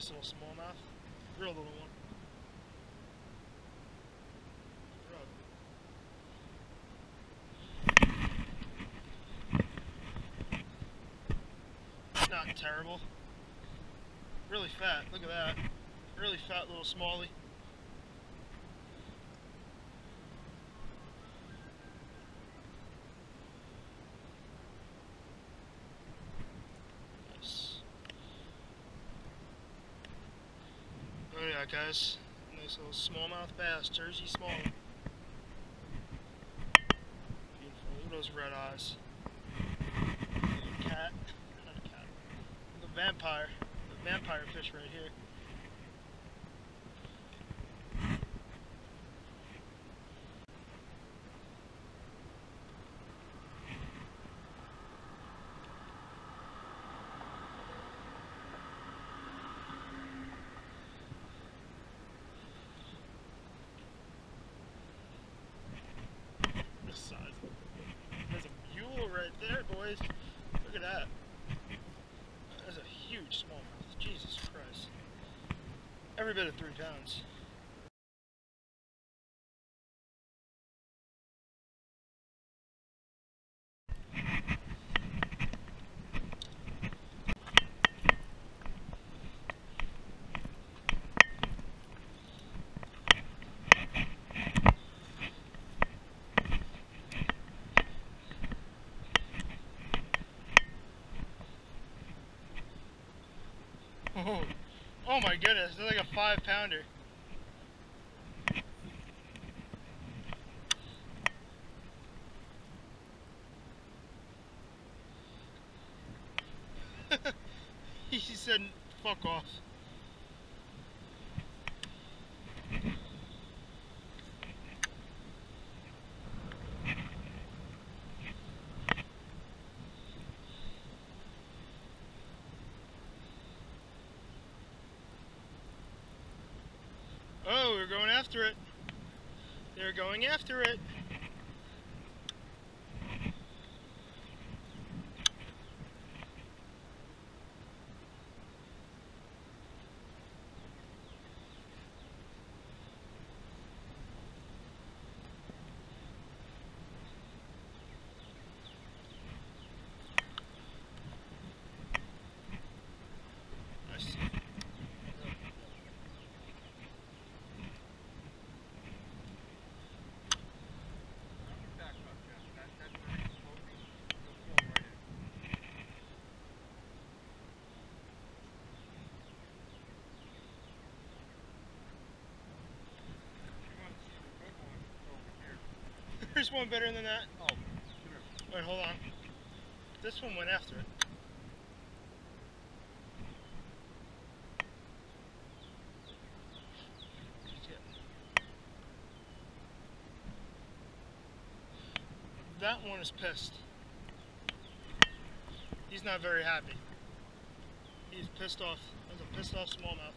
nice little smallmouth, real little one. Not terrible. Really fat, look at that. Really fat little smallie. Nice. Oh yeah guys, nice little smallmouth bass, Jersey smallmouth. Beautiful, look at those red eyes. Cat. The vampire fish right here. The size of it. There's a mule right there, boys. Look at that. That's a huge smallmouth, Jesus Christ. Every bit of 3 pounds. Oh, oh my goodness, they're like a 5-pounder. He said, fuck off. Oh, we're going after it. They're going after it. There's one better than that. Oh, wait, hold on. This one went after it. That one is pissed. He's not very happy. He's pissed off. That's a pissed off smallmouth.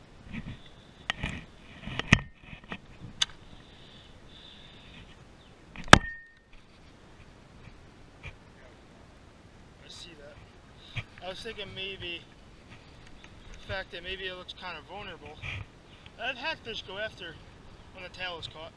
I was thinking maybe the fact that maybe it looks kind of vulnerable. I've had fish go after when the tail is caught.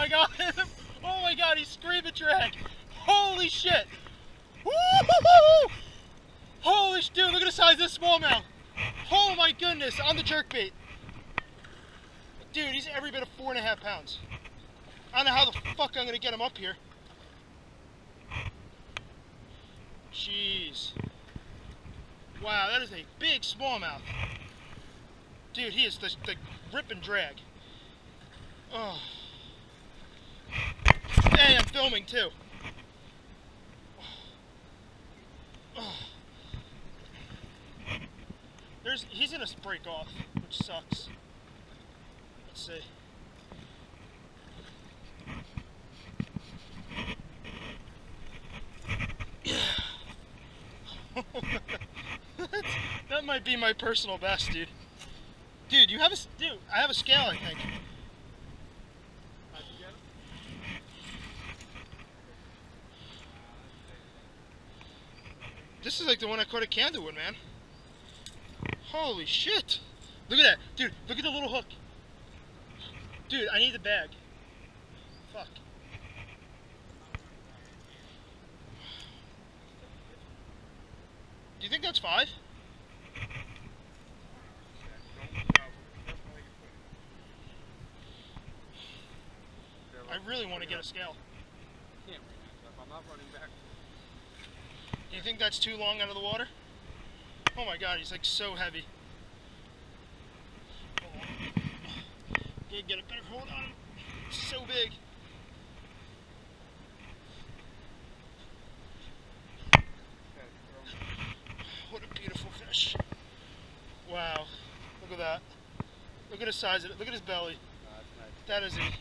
I got him! Oh my god, he's screaming drag! Holy shit! Woo-hoo-hoo-hoo! Holy shit, dude, look at the size of this smallmouth! Oh my goodness, on the jerkbait! Dude, he's every bit of 4.5 pounds. I don't know how the fuck I'm gonna get him up here. Jeez. Wow, that is a big smallmouth. Dude, he is the rip and drag. Oh. Hey, I'm filming too. Oh. He's gonna break off, which sucks. Let's see. That might be my personal best, dude. Dude, I have a scale, I think. This is like the one I caught at Candlewood, man. Holy shit! Look at that, dude. Look at the little hook. Dude, I need the bag. Fuck. Do you think that's 5? I really want to get a scale. Do you think that's too long out of the water? Oh my god, he's like so heavy. Get a better hold on him. It's so big. What a beautiful fish. Wow. Look at that. Look at the size of it. Look at his belly. That is it.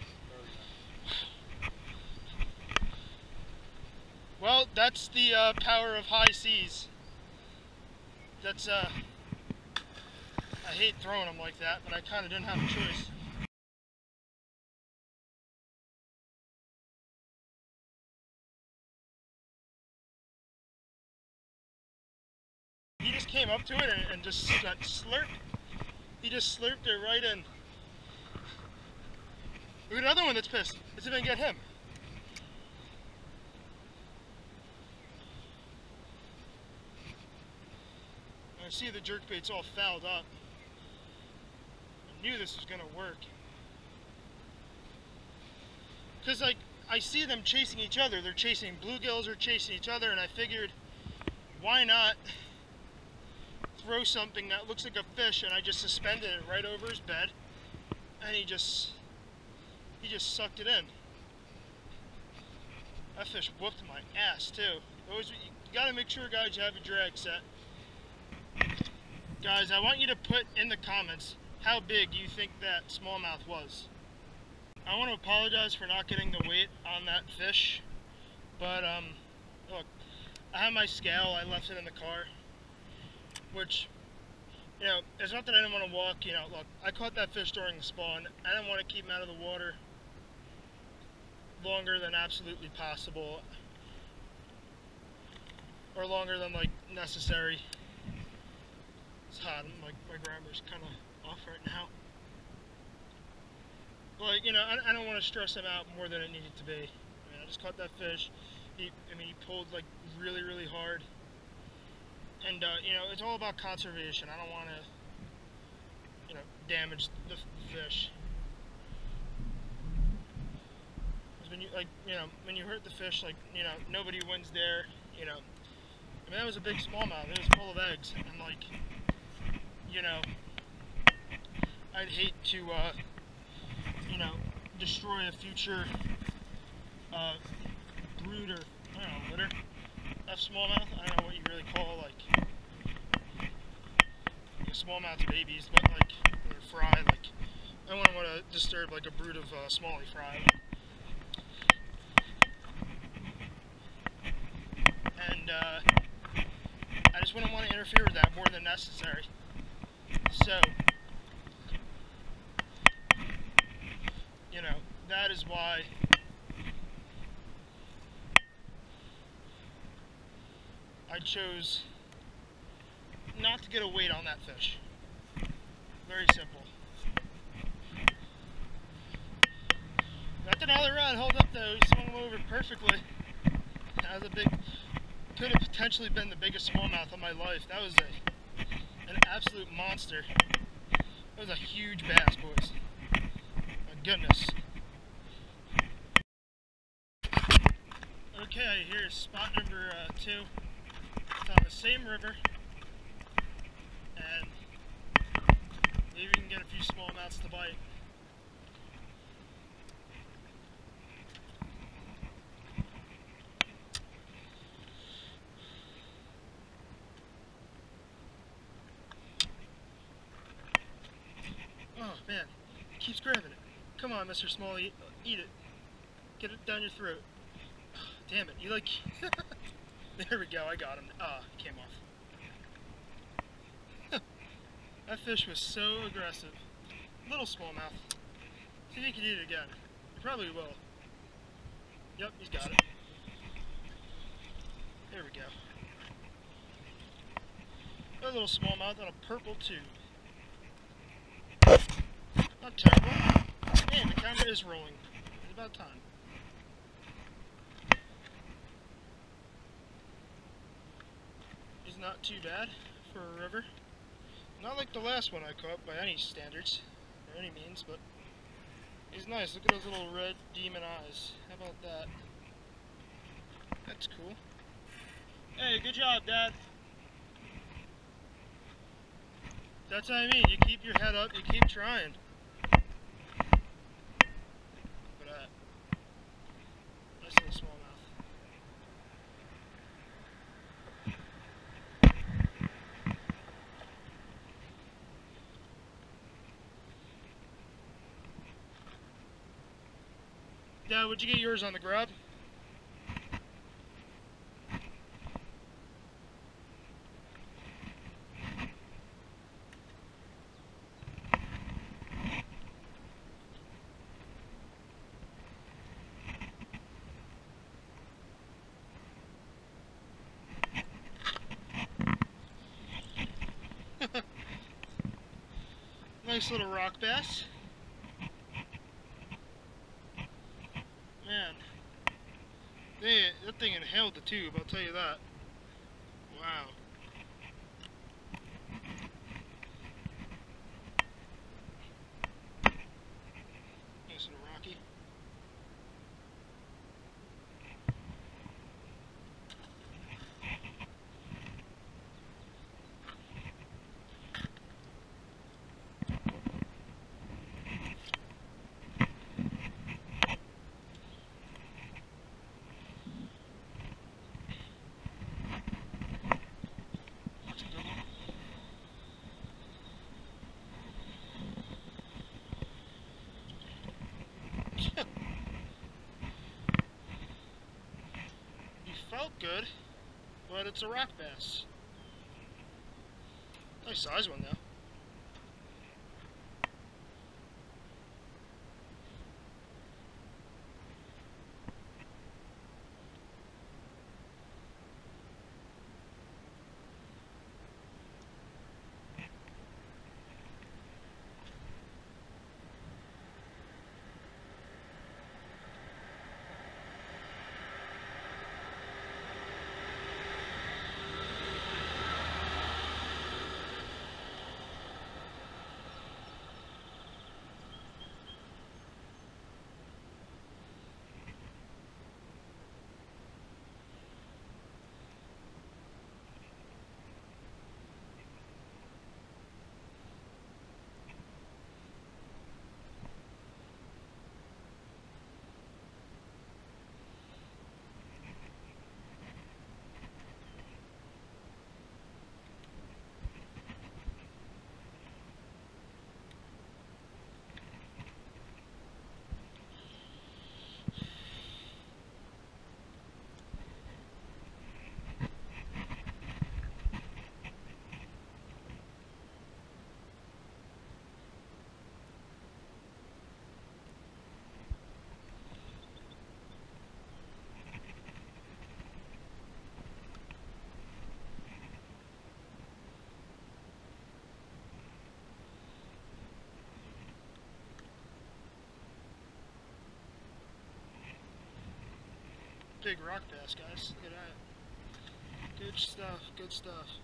Well, that's the power of high seas. That's I hate throwing them like that, but I kind of didn't have a choice. He just came up to it and just got slurped. He just slurped it right in. Look at another one that's pissed. Let's see if I can get him. I see the jerkbait's all fouled up. I knew this was gonna work. Cause like, I see them chasing each other. They're chasing bluegills or chasing each other, and I figured, why not throw something that looks like a fish? And I just suspended it right over his bed, and he just sucked it in. That fish whooped my ass too. Always, you gotta make sure, guys, you have a drag set. Guys, I want you to put in the comments how big you think that smallmouth was. I want to apologize for not getting the weight on that fish, but look, I have my scale, I left it in the car, which, you know, it's not that I didn't want to walk, you know, look, I caught that fish during the spawn. I didn't want to keep him out of the water longer than absolutely possible, or longer than, like, necessary. It's hot, my grabber's kind of off right now. Like, you know, I don't want to stress him out more than it needed to be. I mean, I just caught that fish. He pulled, like, really, really hard. And, you know, it's all about conservation. I don't want to, you know, damage the fish. Because when you, like, you know, when you hurt the fish, like, you know, nobody wins there, you know. I mean, that was a big smallmouth. It was full of eggs, and, like, you know, I'd hate to, you know, destroy a future brood or, I don't know, litter of smallmouth. I don't know what you really call, like, you know, smallmouth babies, but, like, they're fry, like, I wouldn't want to disturb, like, a brood of smallie fry. And, I just wouldn't want to interfere with that more than necessary. So, you know, that is why I chose not to get a weight on that fish. Very simple. Not that another run, hold up though, he swung him over perfectly. That was a big, could have potentially been the biggest smallmouth of my life. That was an absolute monster. That was a huge bass, boys. My goodness. Okay, here's spot number 2. It's on the same river. And maybe we can get a few smallmouths to bite. Oh man, it keeps grabbing it. Come on, Mr. Small, eat it. Get it down your throat. Oh, damn it, you like... There we go, I got him. Ah, it came off. That fish was so aggressive. Little smallmouth. See if you can eat it again. You probably will. Yep, he's got it. There we go. Another little smallmouth on a purple tube. Not terrible. Man, the camera is rolling. It's about time. He's not too bad for a river. Not like the last one I caught by any standards, or any means, but he's nice. Look at those little red demon eyes. How about that? That's cool. Hey, good job, Dad. That's what I mean, you keep your head up, you keep trying. But nice little smallmouth. Dad, would you get yours on the grub? Nice little rock bass. Man, that thing inhaled the tube, I'll tell you that. Wow. Nice little rocky. Felt good, but it's a rock bass. Nice size one though. big rock bass, guys. Look at that. Good stuff, good stuff.